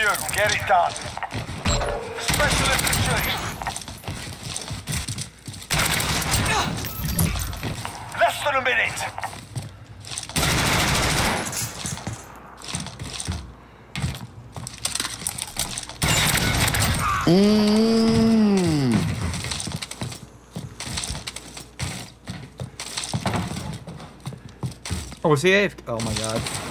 you. Get it done. Specialist achieved. Less than a minute. Oh, was he AFK? Oh my god.